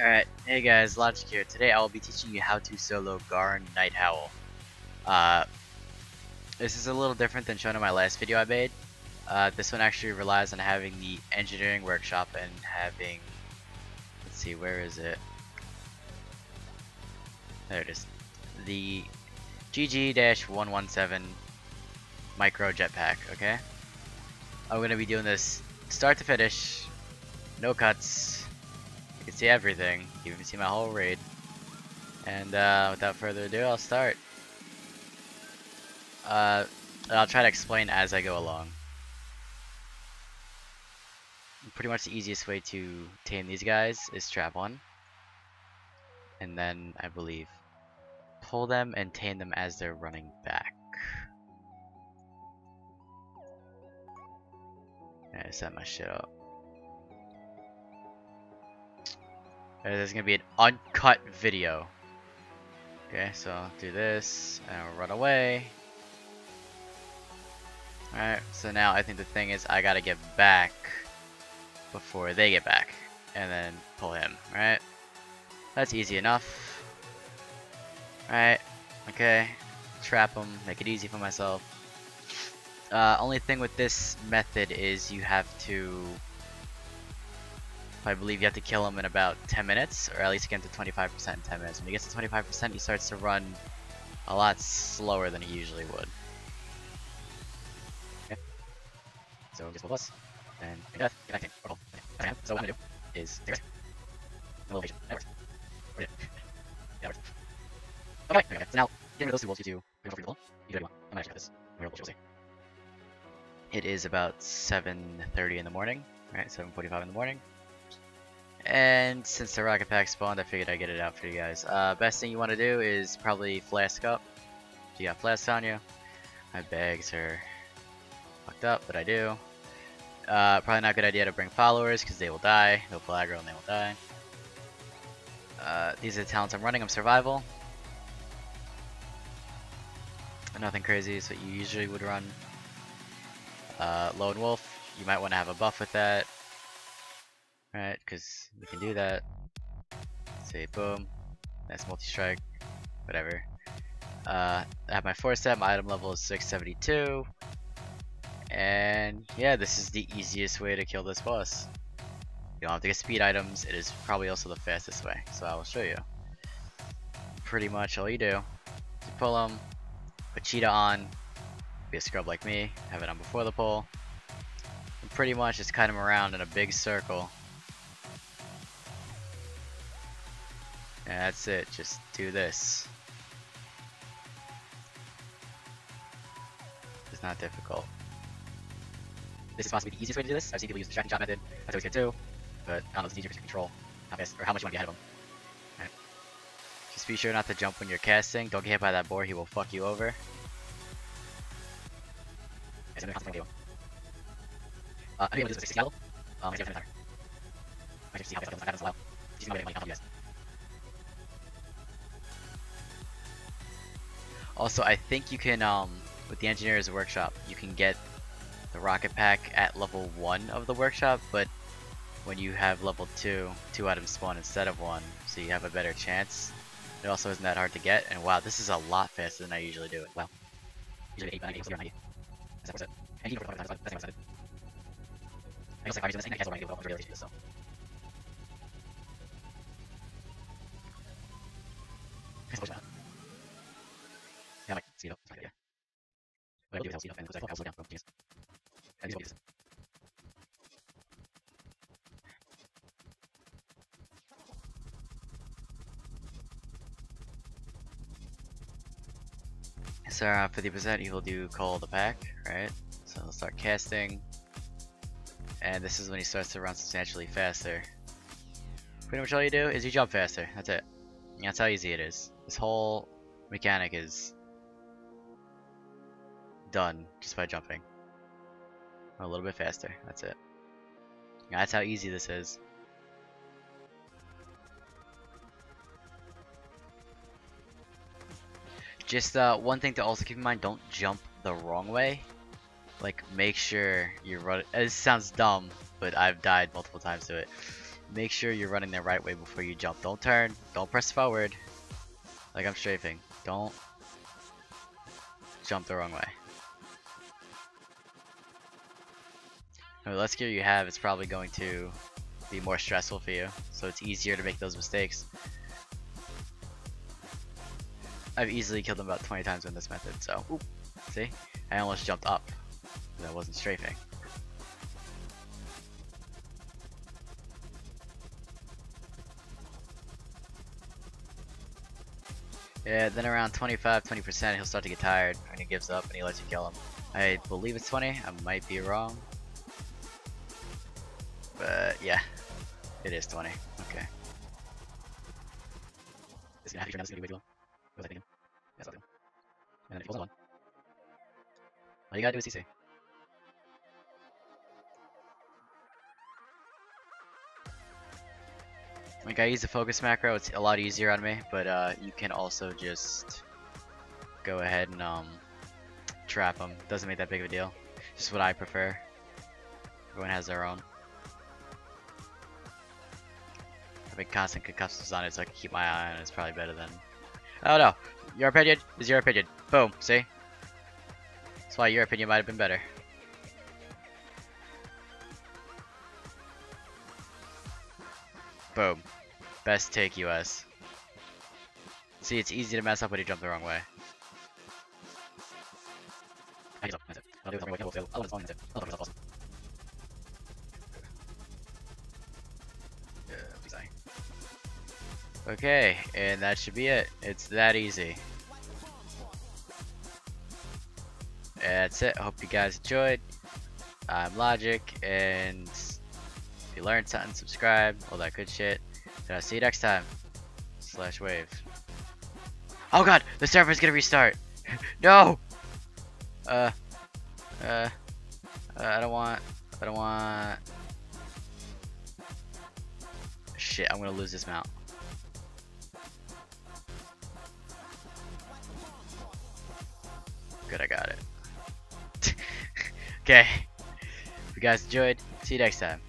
Alright, hey guys, Logic here. Today I will be teaching you how to solo Garn Night Howl. This is a little different than shown in my last video I made. This one actually relies on having the engineering workshop and having... Let's see, where is it? There it is. The GG-117 micro jetpack, okay? I'm going to be doing this start to finish, no cuts. You can see everything, you can see my whole raid, and without further ado, I'll start. I'll try to explain as I go along. Pretty much the easiest way to tame these guys is trap one, and then I believe pull them and tame them as they're running back. I set my shit up. There's gonna be an uncut video. Okay, so I'll do this and I'll run away. Alright, so now I think the thing is I gotta get back before they get back and then pull him, right? That's easy enough. Alright, okay, trap him, make it easy for myself. Only thing with this method is you have to, I believe you have to kill him in about 10 minutes, or at least get him to 25% in 10 minutes. When he gets to 25%, he starts to run a lot slower than he usually would. Okay. So just plus, and so what I'm gonna do is take a little patient. Okay, so now getting rid of those two wolves, you do free roll. You do what you want. I'm not sure this. It is about 7:30 in the morning, right? 7:45 in the morning. And since the rocket pack spawned, I figured I'd get it out for you guys. Best thing you want to do is probably flask up. If you got flasks on you. My bags are fucked up, but I do. Probably not a good idea to bring followers because they will die. They'll pull aggro and they will die. These are the talents I'm running. I'm survival. Nothing crazy is what you usually would run. Lone wolf. You might want to have a buff with that. Right, because we can do that. Say boom, that's multi-strike, whatever. I have my 4-step, my item level is 672. And yeah, this is the easiest way to kill this boss. You don't have to get speed items, it is probably also the fastest way, so I will show you. Pretty much all you do is you pull them, put cheetah on, be a scrub like me, have it on before the pull, and pretty much just cut him around in a big circle. And that's it, just do this. It's not difficult. This is possibly the easiest way to do this. I've seen people use the distracting shot method. That's always good too. But I don't know if it's easier to control how fast or how much you want to be ahead of him. Alright. Just be sure not to jump when you're casting. Don't get hit by that boar, he will fuck you over. I think I'm gonna do this at 60 level. I see how fast that doesn't allow. She's not gonna help you guys. Also, I think you can, with the Engineer's Workshop, you can get the Rocket Pack at level 1 of the workshop, but when you have level 2, 2 items spawn instead of 1, so you have a better chance. It also isn't that hard to get, and wow, this is a lot faster than I usually do it. Wow. Usually 8, 9, 8, 0, 9, 8. That's it. And he that's what I said. I guess like, I'm using this thing, I can't do what I'm really doing, so. I suppose not. Yeah, like, see, that's not good, yeah. What I'll do is I'll see, and it looks like I'll slow down, please. And these will be this. So, 50%, he will do call the pack, right? So, he'll start casting. And this is when he starts to run substantially faster. Pretty much all you do is you jump faster, that's it. And that's how easy it is. This whole mechanic is done just by jumping a little bit faster. That's it. Now, that's how easy this is. Just one thing to also keep in mind: don't jump the wrong way. Like, make sure you run. It sounds dumb, but I've died multiple times to it. make sure you're running the right way before you jump. Don't turn, don't press forward like I'm strafing. Don't jump the wrong way. The less gear you have, it's probably going to be more stressful for you, so it's easier to make those mistakes. I've easily killed them about 20 times in this method, so oop, see, I almost jumped up because I wasn't strafing. Yeah, then around 25-20% he'll start to get tired and he gives up and he lets you kill him. I believe it's 20, I might be wrong, but yeah, it is 20. Okay, it's gonna happen. It's gonna be a big deal. That's awesome. And then it falls on. All you gotta do is CC. Like, I use the focus macro, it's a lot easier on me, but you can also just go ahead and trap them. Doesn't make that big of a deal. Just what I prefer. Everyone has their own. Having constant concussions on it so I can keep my eye on it is probably better than... Oh no! Your opinion is your opinion. Boom, see? That's why your opinion might have been better. Boom. Best take, US. See, it's easy to mess up when you jump the wrong way. Okay, and that should be it. It's that easy. That's it. I hope you guys enjoyed. I'm Logic, and if you learned something, subscribe, all that good shit. And I'll see you next time. Slash wave. Oh god, the server's gonna restart. No. I don't want. Shit, I'm gonna lose this mount. Good, I got it. Okay. If you guys enjoyed, see you next time.